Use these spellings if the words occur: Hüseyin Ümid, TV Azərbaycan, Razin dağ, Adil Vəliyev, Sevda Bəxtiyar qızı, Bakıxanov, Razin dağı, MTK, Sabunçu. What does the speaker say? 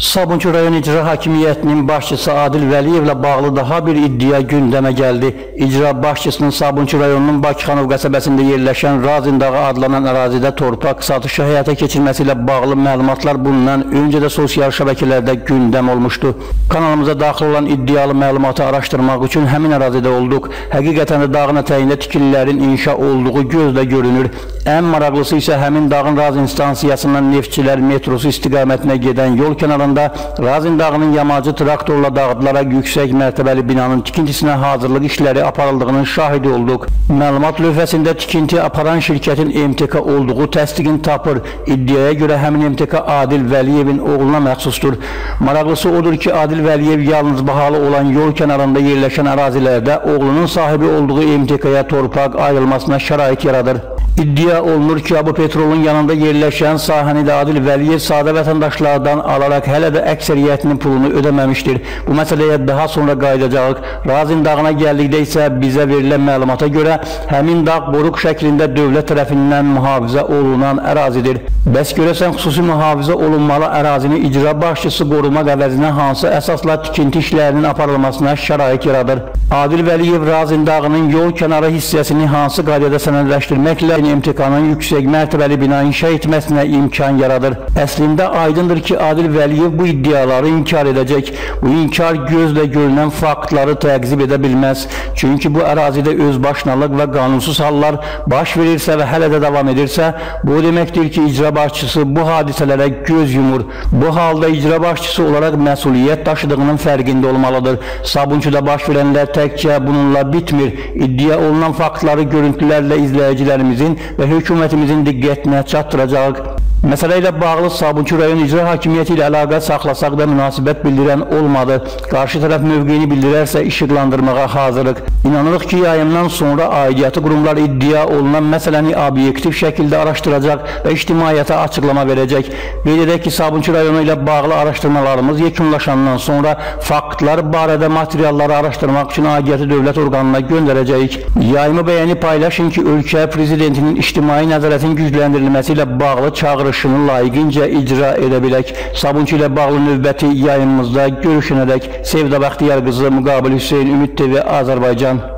Sabuncu Rayon İcra Hakimiyyətinin başçısı Adil Vəliyevlə bağlı daha bir iddia gündəmə gəldi. İcra başçısının Sabuncu rayonunun Bakıxanov qəsəbəsində yerləşən Razin dağı adlanan ərazidə torpaq satışı həyata keçirməsi ilə bağlı məlumatlar bundan öncə də sosial şəbəkələrdə gündəm olmuşdu. Kanalımıza daxil olan iddialı məlumatı araşdırmaq üçün həmin ərazidə olduq. Həqiqətən də dağın ətəyində tikililərin inşa olduğu gözlə görünür. Ən maraqlısı isə həmin dağın Razin stansiyasından Neftçilər metrosu istiqamətinə gedən yol kənarında Razin dağının yamacı traktorla dağıdılaraq yüksək mərtəbəli binanın tikintisinə hazırlıq işləri aparıldığının şahidi olduq. Məlumat lövhəsində tikinti aparan şirkətin MTK olduğu təsdiqini tapır. İddiaya görə həmin MTK Adil Vəliyevin oğluna məxsusdur. Maraqlısı odur ki, Adil Vəliyev yalnız bahalı olan yol kənarında yerləşən ərazilərdə oğlunun sahibi olduğu MTK-ya torpaq ayrılmasına şərait yaradır. İddia olunur ki, bu Petrolun yanında yerləşən sahəni də Adil Vəliyev sadə vətəndaşlardan alaraq hələ də əksəriyyətinin pulunu ödəməmişdir. Bu məsələyə daha sonra qayıdacağıq. Razin dağına gəldikdə isə bizə verilən məlumata görə həmin dağ boruq şəklində dövlət tərəfindən mühafizə olunan ərazidir. Bəs görəsən xüsusi mühafizə olunmalı ərazini icra başçısı qorumaq əvəzinə hansı əsasla tikinti işlərinin aparılmasına şərait yaradır? Adil Vəliyev Razin dağının yol kənarı hissəsini hansı qaydada sənədləşdirməklə MTK-nın yüksək mərtəbəli bina inşa etməsinə imkan yaradır? Əslində aydındır ki, Adil Vəliyev bu iddiaları inkar edəcək. Bu inkar gözlə görünən faktları təqzib edə bilməz. Çünki bu ərazidə özbaşınalıq və qanunsuz hallar baş verirsə və hələ də davam edirsə, bu deməkdir ki, icra başçısı bu hadisələrə göz yumur. Bu halda icra başçısı olaraq məsuliyyət daşıdığının fərqində olmalıdır. Sabunçuda baş verənlər təkcə bununla bitmir. İddia olunan faktları görüntülərlə izləyicilərimizin və hökumətimizin diqqətinə çatdıracaq. Məsələ ilə bağlı Sabunçu rayon icra hakimiyyəti ilə əlaqə saxlasaq da münasibət bildirən olmadı. Qarşı tərəf mövqeyini bildirərsə işıqlandırmağa hazırıq. İnanırıq ki, yayımdan sonra aidiyyatı qurumlar iddia olunan məsələni obyektiv şəkildə araşdıracaq və ictimaiyyətə açıqlama verəcək. Qeyd edək ki, Sabunçu rayonu ilə bağlı araşdırmalarımız yekunlaşandan sonra faktlar barədə materialları araşdırmaq üçün aidiyyatı dövlət orqanına göndərəcəyik. Yayımı bəyəni paylaşın ki, ölkə prezidentinin ictimai nəzarətin gücləndirilməsi ilə bağlı çağırır işini layiqincə icra edə bilək. Sabunçu ilə bağlı növbəti yayınımızda görüşənədək Sevda Bəxtiyar qızı, müqabil Hüseyin Ümid, TV Azərbaycan.